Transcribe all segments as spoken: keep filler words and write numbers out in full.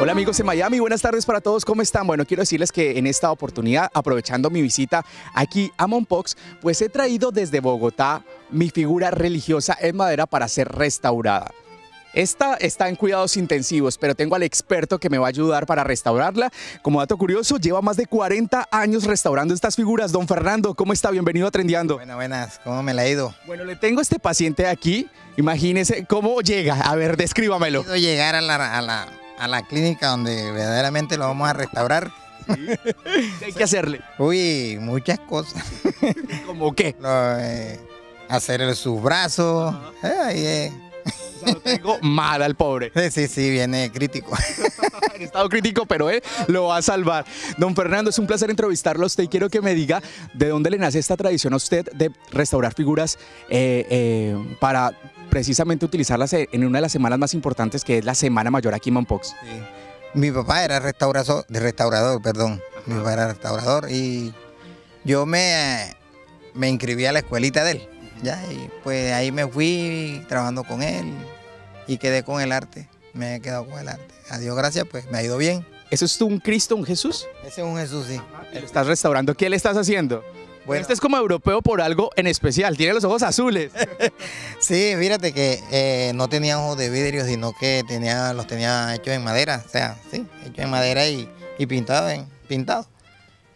Hola amigos en Miami, buenas tardes para todos, ¿cómo están? Bueno, quiero decirles que en esta oportunidad, aprovechando mi visita aquí a Mompox, pues he traído desde Bogotá mi figura religiosa en madera para ser restaurada. Esta está en cuidados intensivos, pero tengo al experto que me va a ayudar para restaurarla. Como dato curioso, lleva más de cuarenta años restaurando estas figuras. Don Fernando, ¿cómo está? Bienvenido a Trendiando. Buenas, buenas. ¿Cómo me la ha ido? Bueno, le tengo a este paciente aquí. Imagínese cómo llega. A ver, descríbamelo. Quiero llegar a la, a, la, a la clínica donde verdaderamente lo vamos a restaurar. Sí. ¿Qué hay que hacerle? Uy, muchas cosas. ¿Cómo qué? Lo, eh, hacerle sus brazos. Eh, eh. O sea, lo tengo mal al pobre. Sí, sí, sí, viene crítico. En estado crítico, pero él lo va a salvar. Don Fernando, es un placer entrevistarlo a usted y quiero que me diga de dónde le nace esta tradición a usted de restaurar figuras eh, eh, para precisamente utilizarlas en una de las semanas más importantes, que es la Semana Mayor aquí en Mompox. Sí. Mi papá era restaurador, restaurador perdón. Ajá. Mi papá era restaurador y yo me, me inscribí a la escuelita de él. Ya, y pues ahí me fui trabajando con él y quedé con el arte, me he quedado con el arte. A Dios gracias, pues me ha ido bien. ¿Eso es un Cristo, un Jesús? Ese es un Jesús, sí. Ajá, ¿lo estás restaurando? ¿Qué le estás haciendo? Bueno, este es como europeo por algo en especial, tiene los ojos azules. Sí, fíjate que eh, no tenía ojos de vidrio, sino que tenía, los tenía hechos en madera, o sea, sí, hechos en madera y, y pintados en pintado.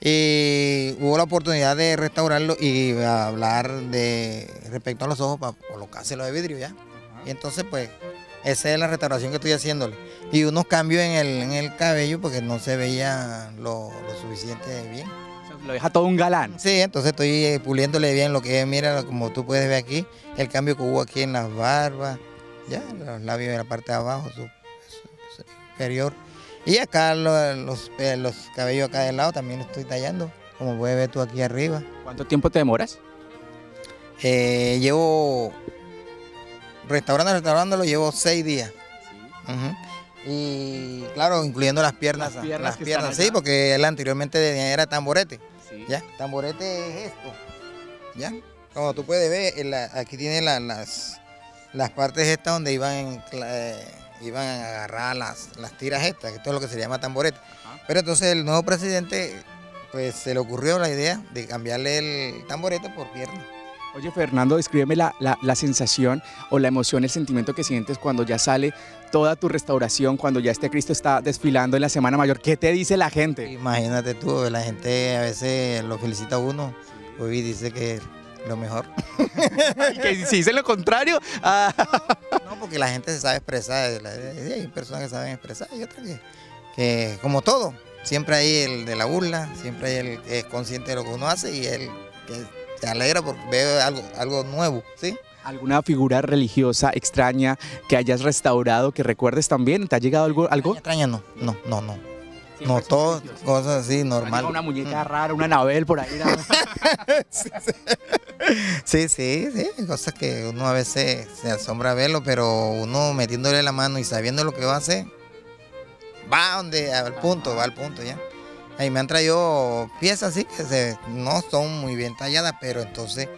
Y hubo la oportunidad de restaurarlo y hablar de respecto a los ojos para colocárselo de vidrio ya. Y entonces pues esa es la restauración que estoy haciéndole. Y unos cambios en el, en el cabello porque no se veía lo, lo suficiente bien. Lo deja todo un galán. Sí, entonces estoy puliéndole bien lo que es, mira, como tú puedes ver aquí, el cambio que hubo aquí en las barbas, ya, los labios en la parte de abajo, su, su, su superior. Y acá los, los, los cabellos acá del lado también los estoy tallando, como puedes ver tú aquí arriba. ¿Cuánto tiempo te demoras? Eh, llevo, restaurando, restaurándolo, llevo seis días. Sí. Uh-huh. Y claro, incluyendo las piernas. Las piernas, las piernas sí, allá. Porque él anteriormente era tamborete. Sí. ¿Ya? Tamborete es esto, ¿ya? Como tú puedes ver, la, aquí tiene la, las, las partes estas donde iban... En, eh, iban a agarrar las, las tiras estas, que esto es lo que se llama tamborete. Ajá. Pero entonces el nuevo presidente, pues se le ocurrió la idea de cambiarle el tamborete por pierna. Oye Fernando, descríbeme la, la, la sensación o la emoción, el sentimiento que sientes cuando ya sale toda tu restauración, cuando ya este Cristo está desfilando en la Semana Mayor. ¿Qué te dice la gente? Imagínate tú, la gente a veces lo felicita a uno, hoy dice que es lo mejor. Y que si dicen lo contrario... Ah. No, porque la gente se sabe expresar, hay personas que saben expresar y otras que, que como todo, siempre hay el de la burla, siempre hay el que es consciente de lo que uno hace y el que se alegra porque ve algo, algo nuevo, ¿sí? ¿Alguna figura religiosa extraña que hayas restaurado, que recuerdes también? ¿Te ha llegado algo? algo? Extraña no, no, no, no. No, todas cosas así, normal. Una muñeca rara, una Anabel por ahí. sí, sí, sí, sí, cosas que uno a veces se asombra a verlo, pero uno metiéndole la mano y sabiendo lo que va a hacer, va donde, al punto, va al punto ya. Ahí me han traído piezas así que se, no son muy bien talladas, pero entonces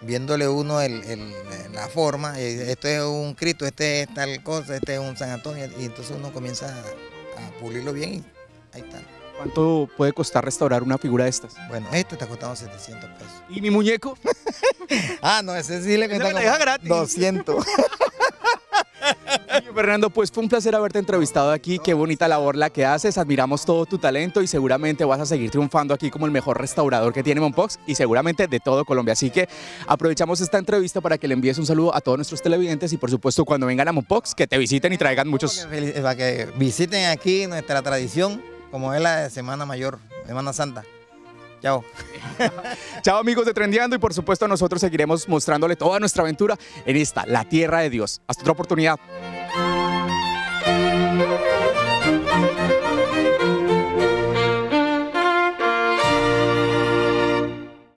viéndole uno el, el, la forma, esto es un Cristo, este es tal cosa, este es un San Antonio, y entonces uno comienza a, a pulirlo bien y ahí está. ¿Cuánto puede costar restaurar una figura de estas? Bueno, esto está costando setecientos pesos. ¿Y mi muñeco? Ah, no, ese sí le cuesta gratis. doscientos. Fernando, pues fue un placer haberte entrevistado aquí, qué bonita labor la que haces, admiramos todo tu talento y seguramente vas a seguir triunfando aquí como el mejor restaurador que tiene Mompox y seguramente de todo Colombia, así que aprovechamos esta entrevista para que le envíes un saludo a todos nuestros televidentes y por supuesto cuando vengan a Mompox que te visiten y traigan muchos... Para que visiten aquí nuestra tradición como es la de Semana Mayor, Semana Santa. Chao. Chao amigos de Trendiando y por supuesto nosotros seguiremos mostrándole toda nuestra aventura en esta, la tierra de Dios. Hasta otra oportunidad.